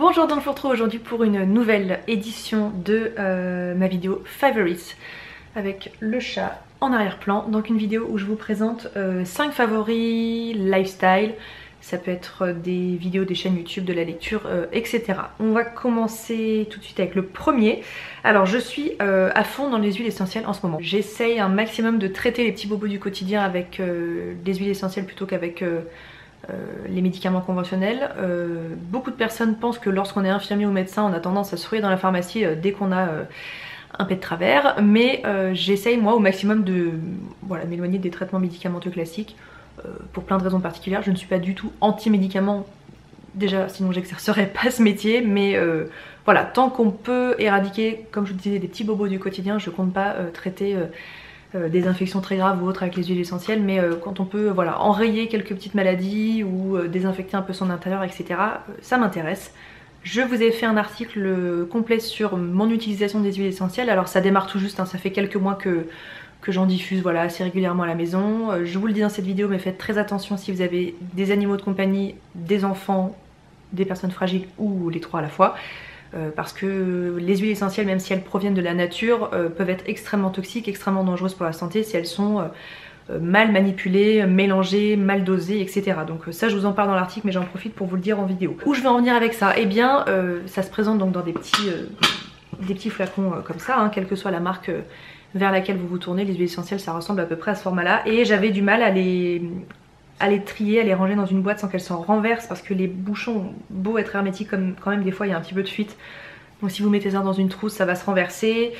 Bonjour, donc je vous retrouve aujourd'hui pour une nouvelle édition de ma vidéo Favorites avec le chat en arrière-plan. Donc une vidéo où je vous présente 5 favoris, lifestyle, ça peut être des vidéos, des chaînes YouTube, de la lecture, etc. On va commencer tout de suite avec le premier. Alors je suis à fond dans les huiles essentielles en ce moment. J'essaye un maximum de traiter les petits bobos du quotidien avec des huiles essentielles plutôt qu'avec les médicaments conventionnels. Beaucoup de personnes pensent que lorsqu'on est infirmier ou médecin, on a tendance à se ruer dans la pharmacie dès qu'on a un pet de travers, mais j'essaye moi au maximum de m'éloigner des traitements médicamenteux classiques. Pour plein de raisons particulières, je ne suis pas du tout anti-médicaments, déjà sinon j'exercerais pas ce métier, mais voilà, tant qu'on peut éradiquer, comme je vous disais, des petits bobos du quotidien, je compte pas traiter des infections très graves ou autres avec les huiles essentielles, mais quand on peut enrayer quelques petites maladies ou désinfecter un peu son intérieur, etc., ça m'intéresse. Je vous ai fait un article complet sur mon utilisation des huiles essentielles, alors ça démarre tout juste, hein, ça fait quelques mois que j'en diffuse assez régulièrement à la maison. Je vous le dis dans cette vidéo, mais faites très attention si vous avez des animaux de compagnie, des enfants, des personnes fragiles ou les trois à la fois, parce que les huiles essentielles, même si elles proviennent de la nature, peuvent être extrêmement toxiques, extrêmement dangereuses pour la santé si elles sont mal manipulées, mélangées, mal dosées, etc. Donc ça, je vous en parle dans l'article, mais j'en profite pour vous le dire en vidéo. Où je vais en venir avec ça? Eh bien, ça se présente donc dans des petits flacons comme ça, hein, quelle que soit la marque vers laquelle vous vous tournez. Les huiles essentielles, ça ressemble à peu près à ce format là, et j'avais du mal à les trier, à les ranger dans une boîte sans qu'elles s'en renversent, parce que les bouchons ont beau être hermétiques, comme quand même des fois il y a un petit peu de fuite, donc si vous mettez ça dans une trousse, ça va se renverser.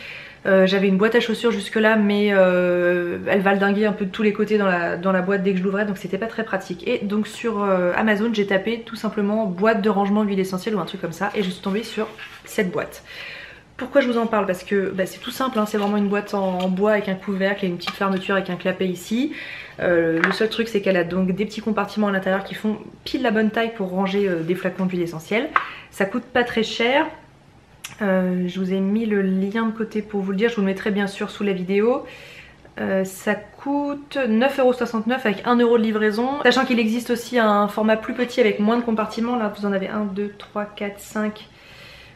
J'avais une boîte à chaussures jusque là, mais elle valdinguait un peu de tous les côtés dans la boîte dès que je l'ouvrais, donc c'était pas très pratique. Et donc sur Amazon, j'ai tapé tout simplement boîte de rangement d'huile essentielle ou un truc comme ça, et je suis tombée sur cette boîte. Pourquoi je vous en parle? Parce que c'est tout simple, hein, c'est vraiment une boîte en bois avec un couvercle et une petite fermeture avec un clapet ici. Le seul truc, c'est qu'elle a donc des petits compartiments à l'intérieur qui font pile la bonne taille pour ranger des flacons d'huile essentielle. Ça coûte pas très cher. Je vous ai mis le lien de côté pour vous le dire, je vous le mettrai bien sûr sous la vidéo. Ça coûte 9,69€ avec 1€ de livraison, sachant qu'il existe aussi un format plus petit avec moins de compartiments. Là vous en avez 1, 2, 3, 4, 5...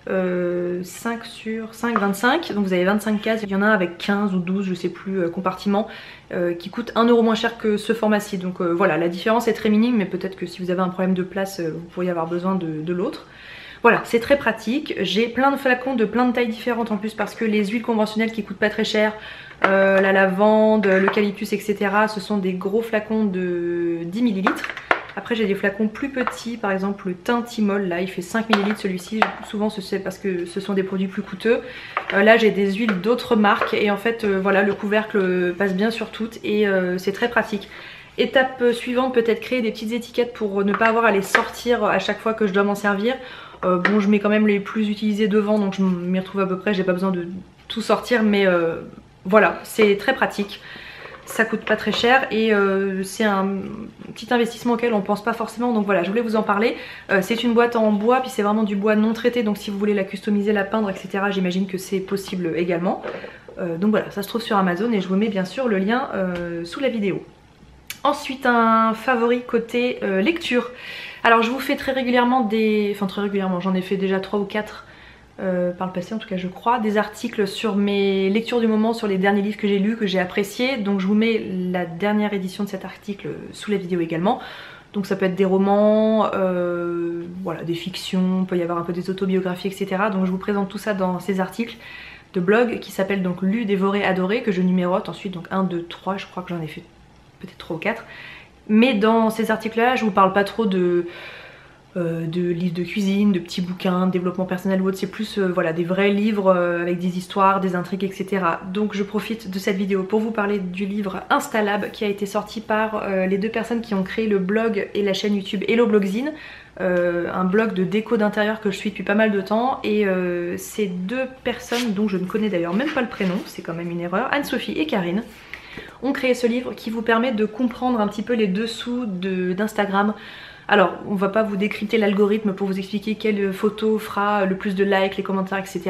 5 sur 5, 25, donc vous avez 25 cases, il y en a un avec 15 ou 12, je sais plus, compartiments, qui coûte 1€ moins cher que ce format-ci, donc voilà, la différence est très minime, mais peut-être que si vous avez un problème de place, vous pourriez avoir besoin de l'autre. Voilà, c'est très pratique, j'ai plein de flacons de plein de tailles différentes en plus, parce que les huiles conventionnelles qui coûtent pas très cher, la lavande, l'eucalyptus, etc., ce sont des gros flacons de 10 ml. Après j'ai des flacons plus petits, par exemple le tintimol, là il fait 5 ml celui-ci, souvent c'est parce que ce sont des produits plus coûteux. Là j'ai des huiles d'autres marques, et en fait voilà, le couvercle passe bien sur toutes, et c'est très pratique. Étape suivante, peut-être créer des petites étiquettes pour ne pas avoir à les sortir à chaque fois que je dois m'en servir. Bon, je mets quand même les plus utilisés devant, donc je m'y retrouve à peu près, j'ai pas besoin de tout sortir, mais voilà, c'est très pratique. Ça coûte pas très cher, et c'est un petit investissement auquel on pense pas forcément, donc voilà, je voulais vous en parler. C'est une boîte en bois, puis c'est vraiment du bois non traité, donc si vous voulez la customiser, la peindre, etc., j'imagine que c'est possible également. Donc voilà, ça se trouve sur Amazon, et je vous mets bien sûr le lien sous la vidéo. Ensuite, un favori côté lecture. Alors je vous fais très régulièrement des... Enfin très régulièrement, j'en ai fait déjà 3 ou 4 par le passé en tout cas je crois, des articles sur mes lectures du moment, sur les derniers livres que j'ai lus, que j'ai appréciés, donc je vous mets la dernière édition de cet article sous la vidéo également. Donc ça peut être des romans, voilà, des fictions, peut y avoir un peu des autobiographies, etc., donc je vous présente tout ça dans ces articles de blog qui s'appellent donc Lu, Dévoré, Adoré, que je numérote ensuite, donc 1, 2, 3, je crois que j'en ai fait peut-être 3 ou 4, mais dans ces articles là je vous parle pas trop de livres de cuisine, de petits bouquins, de développement personnel ou autre, c'est plus voilà, des vrais livres avec des histoires, des intrigues, etc. Donc je profite de cette vidéo pour vous parler du livre Instalab qui a été sorti par les deux personnes qui ont créé le blog et la chaîne YouTube HelloBlogzine, un blog de déco d'intérieur que je suis depuis pas mal de temps, et ces deux personnes, dont je ne connais d'ailleurs même pas le prénom, c'est quand même une erreur, Anne-Sophie et Karine, ont créé ce livre qui vous permet de comprendre un petit peu les dessous d'Instagram. Alors, on va pas vous décrypter l'algorithme pour vous expliquer quelle photo fera le plus de likes, les commentaires, etc.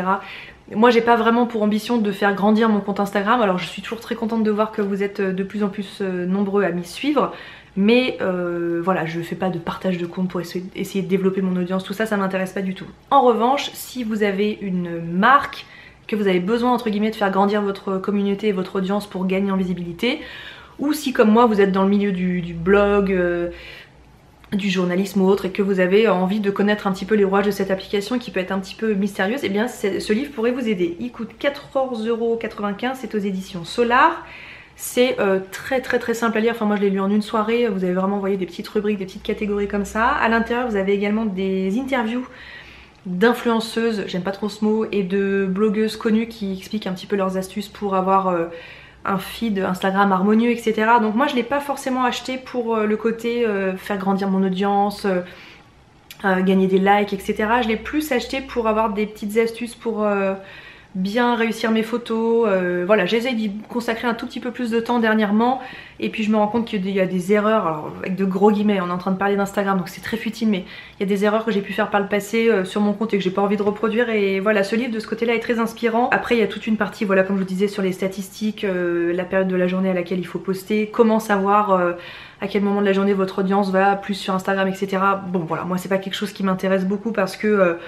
Moi, j'ai pas vraiment pour ambition de faire grandir mon compte Instagram, alors je suis toujours très contente de voir que vous êtes de plus en plus nombreux à m'y suivre. mais voilà, je fais pas de partage de compte pour essayer de développer mon audience, tout ça, ça m'intéresse pas du tout. En revanche, si vous avez une marque, que vous avez besoin entre guillemets de faire grandir votre communauté et votre audience pour gagner en visibilité, ou si comme moi vous êtes dans le milieu du blog, du journalisme ou autre, et que vous avez envie de connaître un petit peu les rouages de cette application qui peut être un petit peu mystérieuse, et bien ce livre pourrait vous aider. Il coûte 14,95€, c'est aux éditions Solar. C'est très simple à lire, enfin moi je l'ai lu en une soirée, vous avez vraiment voyez des petites rubriques, des petites catégories comme ça. À l'intérieur vous avez également des interviews d'influenceuses, j'aime pas trop ce mot, et de blogueuses connues qui expliquent un petit peu leurs astuces pour avoir un feed Instagram harmonieux, etc. Donc moi je l'ai pas forcément acheté pour le côté faire grandir mon audience, gagner des likes, etc. Je l'ai plus acheté pour avoir des petites astuces pour bien réussir mes photos. Voilà, j'essaie d'y consacrer un tout petit peu plus de temps dernièrement, et puis je me rends compte qu'il y a des erreurs, alors avec de gros guillemets, on est en train de parler d'Instagram donc c'est très futile, mais il y a des erreurs que j'ai pu faire par le passé sur mon compte et que j'ai pas envie de reproduire, et voilà, ce livre de ce côté là est très inspirant. Après il y a toute une partie, voilà, comme je vous disais, sur les statistiques, la période de la journée à laquelle il faut poster, comment savoir à quel moment de la journée votre audience va plus sur Instagram, etc. Bon voilà, moi c'est pas quelque chose qui m'intéresse beaucoup parce que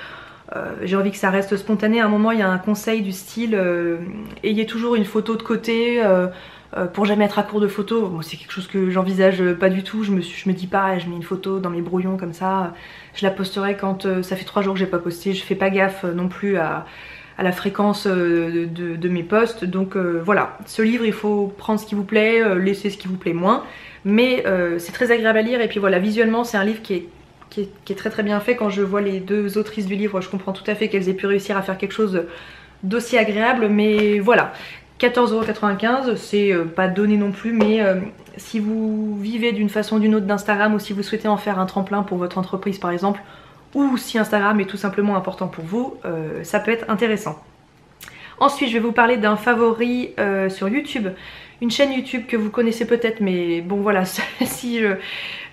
j'ai envie que ça reste spontané. À un moment il y a un conseil du style ayez toujours une photo de côté pour jamais être à court de photos. Bon, c'est quelque chose que j'envisage pas du tout, je me dis pas je mets une photo dans mes brouillons comme ça, je la posterai quand ça fait 3 jours que j'ai pas posté, je fais pas gaffe non plus à la fréquence de mes posts. Donc voilà, ce livre il faut prendre ce qui vous plaît, laisser ce qui vous plaît moins, mais c'est très agréable à lire, et puis voilà, visuellement c'est un livre qui est très bien fait. Quand je vois les deux autrices du livre, je comprends tout à fait qu'elles aient pu réussir à faire quelque chose d'aussi agréable, mais voilà, 14,95€, c'est pas donné non plus, mais si vous vivez d'une façon ou d'une autre d'Instagram, ou si vous souhaitez en faire un tremplin pour votre entreprise par exemple, ou si Instagram est tout simplement important pour vous, ça peut être intéressant. Ensuite je vais vous parler d'un favori sur YouTube, une chaîne YouTube que vous connaissez peut-être, mais bon voilà, si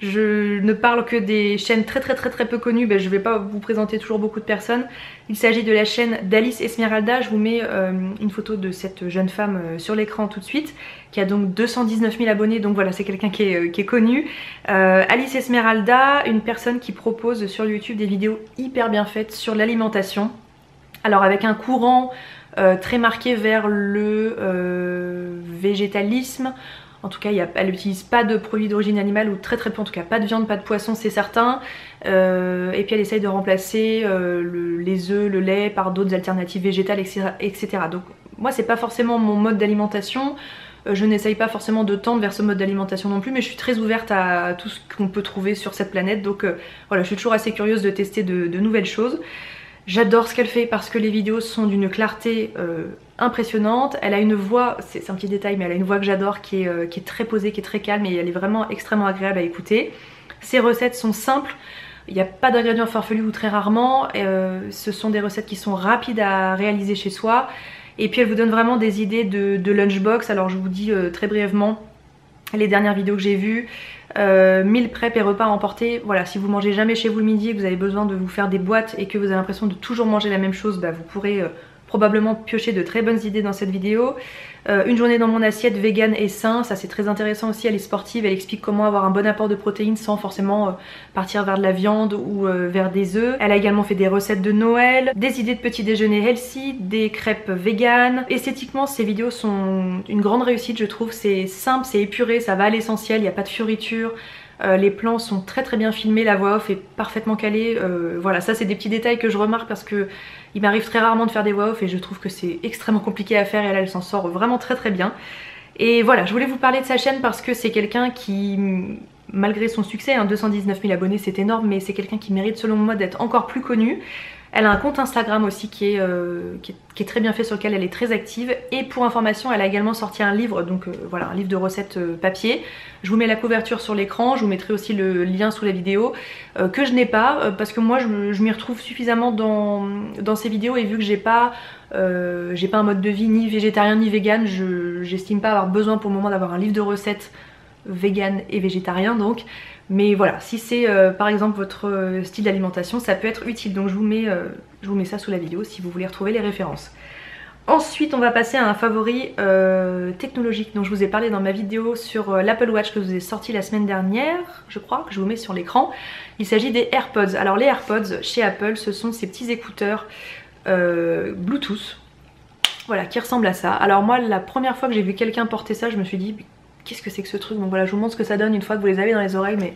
je ne parle que des chaînes très peu connues, ben je vais pas vous présenter toujours beaucoup de personnes. Il s'agit de la chaîne d'Alice Esmeralda, je vous mets une photo de cette jeune femme sur l'écran tout de suite, qui a donc 219 000 abonnés, donc voilà, c'est quelqu'un qui est connu. Alice Esmeralda, une personne qui propose sur YouTube des vidéos hyper bien faites sur l'alimentation, alors avec un courant très marqué vers le végétalisme. En tout cas elle n'utilise pas de produits d'origine animale, ou très peu en tout cas, pas de viande, pas de poisson c'est certain, et puis elle essaye de remplacer les œufs, le lait par d'autres alternatives végétales, etc. Donc moi c'est pas forcément mon mode d'alimentation, je n'essaye pas forcément de tendre vers ce mode d'alimentation non plus, mais je suis très ouverte à tout ce qu'on peut trouver sur cette planète, donc voilà, je suis toujours assez curieuse de tester de nouvelles choses. J'adore ce qu'elle fait parce que les vidéos sont d'une clarté impressionnante. Elle a une voix, c'est un petit détail, mais elle a une voix que j'adore, qui est très posée, qui est très calme, et elle est vraiment extrêmement agréable à écouter. Ses recettes sont simples, il n'y a pas d'ingrédients farfelus ou très rarement. Ce sont des recettes qui sont rapides à réaliser chez soi. Et puis elle vous donne vraiment des idées de lunchbox. Alors je vous dis très brièvement les dernières vidéos que j'ai vues. Meal prep et repas à emporter, voilà, si vous mangez jamais chez vous le midi et que vous avez besoin de vous faire des boîtes et que vous avez l'impression de toujours manger la même chose, bah vous pourrez probablement piocher de très bonnes idées dans cette vidéo. Une journée dans mon assiette, vegan et sain, ça c'est très intéressant aussi, elle est sportive, elle explique comment avoir un bon apport de protéines sans forcément partir vers de la viande ou vers des œufs. Elle a également fait des recettes de Noël, des idées de petit déjeuner healthy, des crêpes vegan. Esthétiquement ces vidéos sont une grande réussite je trouve, c'est simple, c'est épuré, ça va à l'essentiel, il n'y a pas de fioritures. Les plans sont très bien filmés, la voix off est parfaitement calée, voilà, ça c'est des petits détails que je remarque parce que il m'arrive très rarement de faire des voix off et je trouve que c'est extrêmement compliqué à faire, et là elle s'en sort vraiment très bien. Et voilà, je voulais vous parler de sa chaîne parce que c'est quelqu'un qui, malgré son succès, hein, 219 000 abonnés c'est énorme, mais c'est quelqu'un qui mérite selon moi d'être encore plus connu. Elle a un compte Instagram aussi qui est très bien fait, sur lequel elle est très active, et pour information elle a également sorti un livre, donc voilà, un livre de recettes papier. Je vous mets la couverture sur l'écran, je vous mettrai aussi le lien sous la vidéo, que je n'ai pas parce que moi je m'y retrouve suffisamment dans ces vidéos, et vu que j'ai pas un mode de vie ni végétarien ni vegan, j'estime pas avoir besoin pour le moment d'avoir un livre de recettes vegan et végétarien donc. Mais voilà, si c'est par exemple votre style d'alimentation, ça peut être utile, donc je vous mets ça sous la vidéo si vous voulez retrouver les références. Ensuite on va passer à un favori technologique dont je vous ai parlé dans ma vidéo sur l'Apple Watch que je vous ai sorti la semaine dernière, je crois, que je vous mets sur l'écran. Il s'agit des AirPods. Alors les AirPods chez Apple, ce sont ces petits écouteurs Bluetooth, voilà, qui ressemblent à ça. Alors moi la première fois que j'ai vu quelqu'un porter ça, je me suis dit qu'est-ce que c'est que ce truc. Bon voilà, je vous montre ce que ça donne une fois que vous les avez dans les oreilles, mais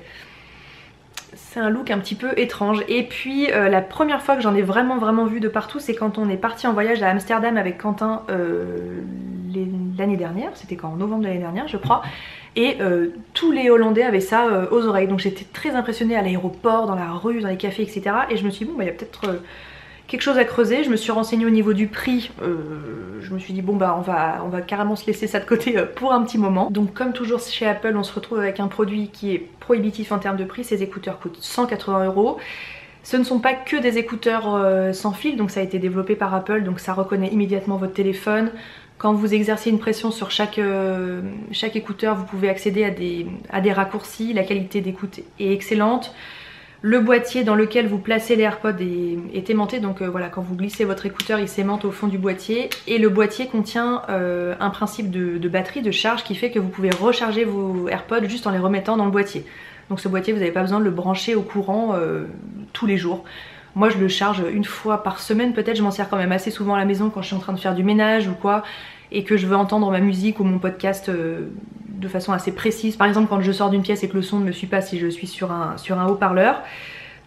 c'est un look un petit peu étrange. Et puis la première fois que j'en ai vraiment vu de partout, c'est quand on est parti en voyage à Amsterdam avec Quentin l'année dernière. C'était quand, en novembre de l'année dernière je crois. Et tous les Hollandais avaient ça aux oreilles. Donc j'étais très impressionnée à l'aéroport, dans la rue, dans les cafés, etc. Et je me suis dit bon bah il y a peut-être quelque chose à creuser. Je me suis renseignée au niveau du prix, je me suis dit bon bah on va carrément se laisser ça de côté pour un petit moment. Donc comme toujours chez Apple, on se retrouve avec un produit qui est prohibitif en termes de prix. Ces écouteurs coûtent 180 €. Ce ne sont pas que des écouteurs sans fil, donc ça a été développé par Apple, donc ça reconnaît immédiatement votre téléphone. Quand vous exercez une pression sur chaque écouteur, vous pouvez accéder à des raccourcis. La qualité d'écoute est excellente. Le boîtier dans lequel vous placez les AirPods est aimanté, donc voilà, quand vous glissez votre écouteur, il s'aimante au fond du boîtier. Et le boîtier contient un principe de batterie, de charge, qui fait que vous pouvez recharger vos AirPods juste en les remettant dans le boîtier. Donc ce boîtier, vous n'avez pas besoin de le brancher au courant tous les jours. Moi je le charge une fois par semaine peut-être, je m'en sers quand même assez souvent à la maison quand je suis en train de faire du ménage ou quoi, et que je veux entendre ma musique ou mon podcast de façon assez précise. Par exemple quand je sors d'une pièce et que le son ne me suit pas si je suis sur un haut-parleur.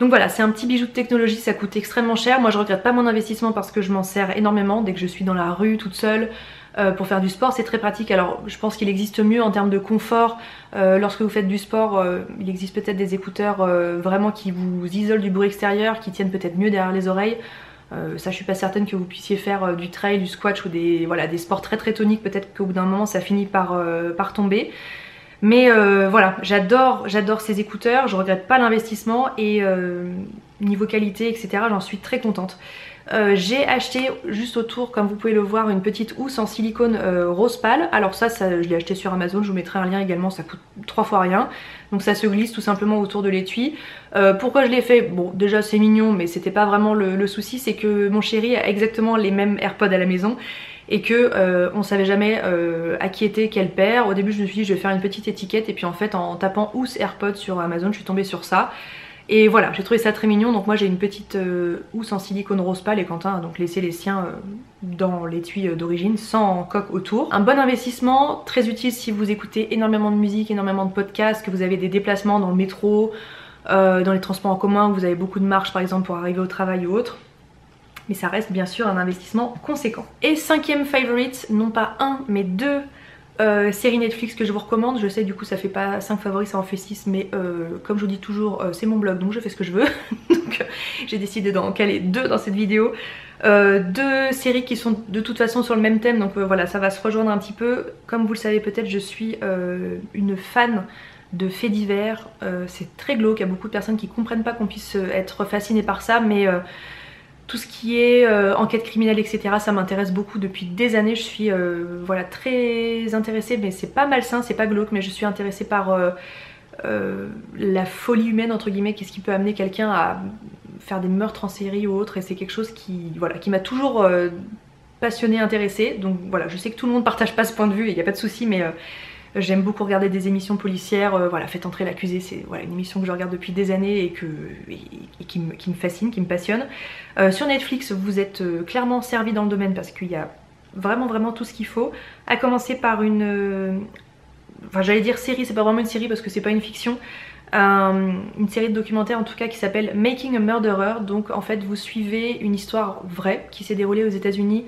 Donc voilà, c'est un petit bijou de technologie, ça coûte extrêmement cher. Moi je regrette pas mon investissement parce que je m'en sers énormément dès que je suis dans la rue toute seule pour faire du sport, c'est très pratique. Alors je pense qu'il existe mieux en termes de confort. Lorsque vous faites du sport, il existe peut-être des écouteurs vraiment qui vous isolent du bruit extérieur, qui tiennent peut-être mieux derrière les oreilles. Ça je suis pas certaine que vous puissiez faire du trail, du squat ou des sports très toniques, peut-être qu'au bout d'un moment ça finit par tomber. Mais voilà, j'adore ces écouteurs, je regrette pas l'investissement et niveau qualité etc, j'en suis très contente. J'ai acheté juste autour, comme vous pouvez le voir, une petite housse en silicone rose pâle. Alors ça je l'ai acheté sur Amazon, je vous mettrai un lien également, ça coûte 3 fois rien. Donc ça se glisse tout simplement autour de l'étui. Pourquoi je l'ai fait? Bon déjà c'est mignon, mais c'était pas vraiment le souci, c'est que mon chéri a exactement les mêmes AirPods à la maison et que on savait jamais à qui était quelle paire. Au début je me suis dit je vais faire une petite étiquette et puis en fait en tapant housse AirPods sur Amazon je suis tombée sur ça. Et voilà, j'ai trouvé ça très mignon, donc moi j'ai une petite housse en silicone rose pâle et Quentin a donc laissé les siens dans l'étui d'origine, sans coque autour. Un bon investissement, très utile si vous écoutez énormément de musique, énormément de podcasts, que vous avez des déplacements dans le métro, dans les transports en commun, que vous avez beaucoup de marches par exemple pour arriver au travail ou autre. Mais ça reste bien sûr un investissement conséquent. Et cinquième favorite, non pas un mais deux séries Netflix que je vous recommande. Je sais du coup ça fait pas 5 favoris, ça en fait 6, mais comme je vous dis toujours c'est mon blog donc je fais ce que je veux. Donc j'ai décidé d'en caler 2 dans cette vidéo. 2 séries qui sont de toute façon sur le même thème, donc voilà, ça va se rejoindre un petit peu. Comme vous le savez peut-être, je suis une fan de faits divers. C'est très glauque, il y a beaucoup de personnes qui comprennent pas qu'on puisse être fasciné par ça, mais tout ce qui est enquête criminelle etc, ça m'intéresse beaucoup depuis des années. Je suis voilà, très intéressée, mais c'est pas malsain, c'est pas glauque, mais je suis intéressée par la folie humaine entre guillemets, qu'est-ce qui peut amener quelqu'un à faire des meurtres en série ou autre, et c'est quelque chose qui, voilà, qui m'a toujours passionnée, intéressée. Donc voilà, je sais que tout le monde partage pas ce point de vue et il n'y a pas de souci, mais j'aime beaucoup regarder des émissions policières, voilà, Faites entrer l'accusé, c'est voilà, une émission que je regarde depuis des années et qui me fascine, qui me passionne. Sur Netflix, vous êtes clairement servi dans le domaine parce qu'il y a vraiment tout ce qu'il faut. À commencer par une... enfin j'allais dire série, c'est pas vraiment une série parce que c'est pas une fiction. Une série de documentaires en tout cas qui s'appelle Making a Murderer. Donc en fait vous suivez une histoire vraie qui s'est déroulée aux États-Unis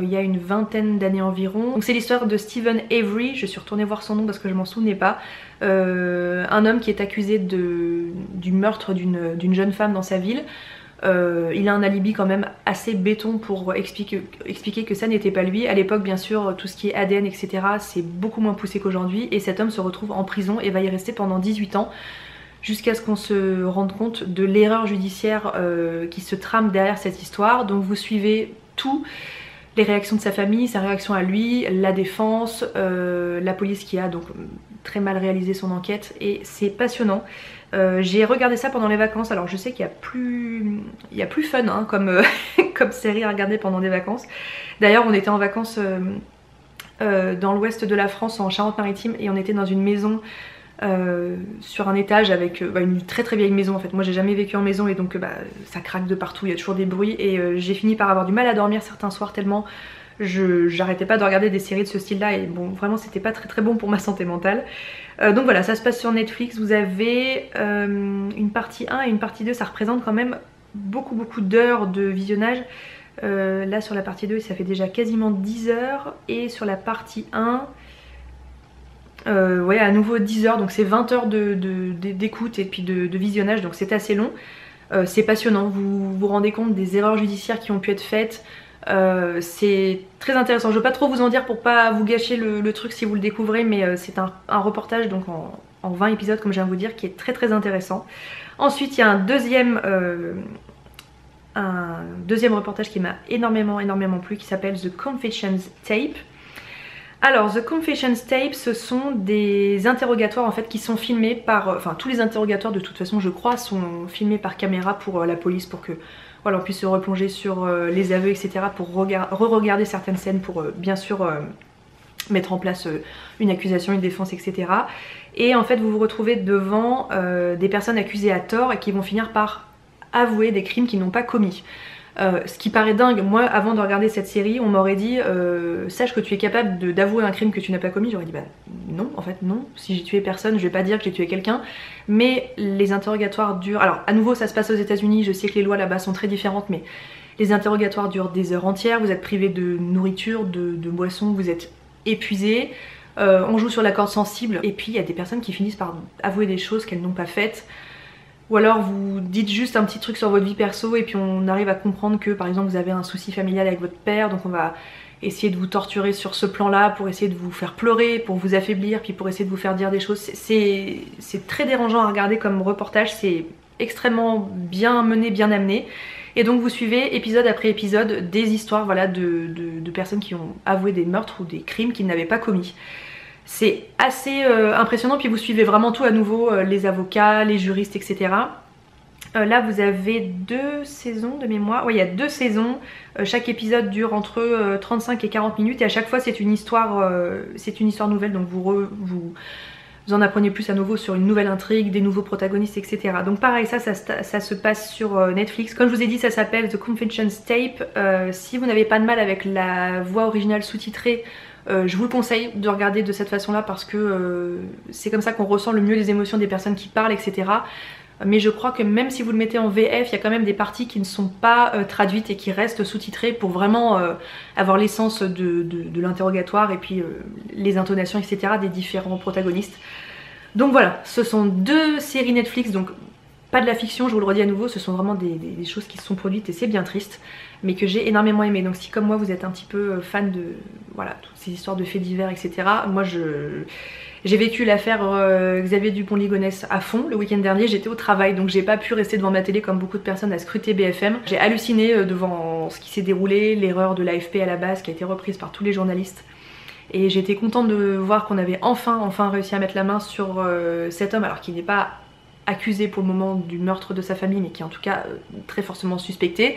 il y a une vingtaine d'années environ. Donc c'est l'histoire de Stephen Avery, je suis retournée voir son nom parce que je m'en souvenais pas. Un homme qui est accusé du meurtre d'une jeune femme dans sa ville. Il a un alibi quand même assez béton pour expliquer que ça n'était pas lui. À l'époque bien sûr tout ce qui est ADN etc, c'est beaucoup moins poussé qu'aujourd'hui, et cet homme se retrouve en prison et va y rester pendant 18 ans. Jusqu'à ce qu'on se rende compte de l'erreur judiciaire qui se trame derrière cette histoire. Donc vous suivez tout. Les réactions de sa famille, sa réaction à lui, la défense, la police qui a donc très mal réalisé son enquête, et c'est passionnant. J'ai regardé ça pendant les vacances, alors je sais qu'il y a plus fun hein, comme, comme série à regarder pendant des vacances. D'ailleurs on était en vacances dans l'ouest de la France, en Charente-Maritime, et on était dans une maison sur un étage avec une très vieille maison en fait. Moi j'ai jamais vécu en maison et donc ça craque de partout, il y a toujours des bruits, et j'ai fini par avoir du mal à dormir certains soirs tellement j'arrêtais pas de regarder des séries de ce style là, et bon vraiment c'était pas très bon pour ma santé mentale. Donc voilà, ça se passe sur Netflix, vous avez une partie 1 et une partie 2, ça représente quand même beaucoup d'heures de visionnage. Là sur la partie 2 ça fait déjà quasiment 10 heures et sur la partie 1 ouais, à nouveau 10 heures, donc c'est 20 heures d'écoute et puis de visionnage, donc c'est assez long. C'est passionnant, vous vous rendez compte des erreurs judiciaires qui ont pu être faites, c'est très intéressant. Je veux pas trop vous en dire pour pas vous gâcher le truc si vous le découvrez, mais c'est un reportage donc en 20 épisodes comme je viens de vous dire, qui est très intéressant. Ensuite il y a un deuxième reportage qui m'a énormément plu, qui s'appelle The Confessions Tape. Alors The Confessions Tape, ce sont des interrogatoires en fait qui sont filmés par... Enfin tous les interrogatoires de toute façon je crois sont filmés par caméra pour la police, pour que voilà, on puisse se replonger sur les aveux etc, pour re-regarder certaines scènes, pour bien sûr mettre en place une accusation, une défense etc. Et en fait vous vous retrouvez devant des personnes accusées à tort et qui vont finir par avouer des crimes qu'ils n'ont pas commis. Ce qui paraît dingue, moi avant de regarder cette série on m'aurait dit sache que tu es capable d'avouer un crime que tu n'as pas commis, j'aurais dit bah non en fait non, si j'ai tué personne je vais pas dire que j'ai tué quelqu'un. Mais les interrogatoires durent, alors à nouveau ça se passe aux États-Unis, je sais que les lois là-bas sont très différentes, mais les interrogatoires durent des heures entières, vous êtes privé de nourriture, de boissons, vous êtes épuisé, on joue sur la corde sensible, et puis il y a des personnes qui finissent par avouer des choses qu'elles n'ont pas faites. Ou alors vous dites juste un petit truc sur votre vie perso et puis on arrive à comprendre que par exemple vous avez un souci familial avec votre père, donc on va essayer de vous torturer sur ce plan-là pour essayer de vous faire pleurer, pour vous affaiblir, puis pour essayer de vous faire dire des choses. C'est très dérangeant à regarder comme reportage, c'est extrêmement bien mené, bien amené. Et donc vous suivez épisode après épisode des histoires voilà, de personnes qui ont avoué des meurtres ou des crimes qu'ils n'avaient pas commis. C'est assez impressionnant, puis vous suivez vraiment tout à nouveau, les avocats, les juristes, etc. Là vous avez 2 saisons de mémoire, ouais il y a 2 saisons, chaque épisode dure entre 35 et 40 minutes et à chaque fois c'est une histoire nouvelle, donc vous en apprenez plus à nouveau sur une nouvelle intrigue, des nouveaux protagonistes, etc. Donc pareil, ça se passe sur Netflix. Comme je vous ai dit, ça s'appelle The Confessions Tape. Si vous n'avez pas de mal avec la voix originale sous-titrée, je vous conseille de regarder de cette façon-là parce que c'est comme ça qu'on ressent le mieux les émotions des personnes qui parlent, etc. Mais je crois que même si vous le mettez en VF, il y a quand même des parties qui ne sont pas traduites et qui restent sous-titrées pour vraiment avoir l'essence de l'interrogatoire et puis les intonations, etc. des différents protagonistes. Donc voilà, ce sont 2 séries Netflix, donc pas de la fiction, je vous le redis à nouveau, ce sont vraiment des choses qui se sont produites et c'est bien triste, mais que j'ai énormément aimé. Donc si comme moi vous êtes un petit peu fan de voilà, toutes ces histoires de faits divers, etc. Moi j'ai vécu l'affaire Xavier Dupont-Ligonnès à fond le week-end dernier, j'étais au travail donc j'ai pas pu rester devant ma télé comme beaucoup de personnes à scruter BFM. J'ai halluciné devant ce qui s'est déroulé, l'erreur de l'AFP à la base qui a été reprise par tous les journalistes. Et j'étais contente de voir qu'on avait enfin réussi à mettre la main sur cet homme, alors qu'il n'est pas accusé pour le moment du meurtre de sa famille, mais qui est en tout cas très fortement suspecté.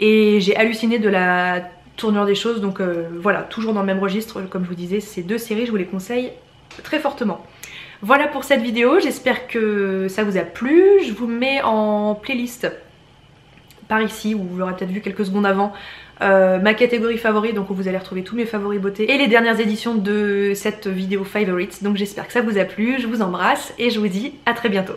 Et j'ai halluciné de la tournure des choses, donc voilà, toujours dans le même registre, comme je vous disais, ces 2 séries, je vous les conseille très fortement. Voilà pour cette vidéo, j'espère que ça vous a plu, je vous mets en playlist par ici, où vous l'aurez peut-être vu quelques secondes avant, ma catégorie favoris, donc où vous allez retrouver tous mes favoris beauté et les dernières éditions de cette vidéo favorites. Donc j'espère que ça vous a plu, je vous embrasse et je vous dis à très bientôt.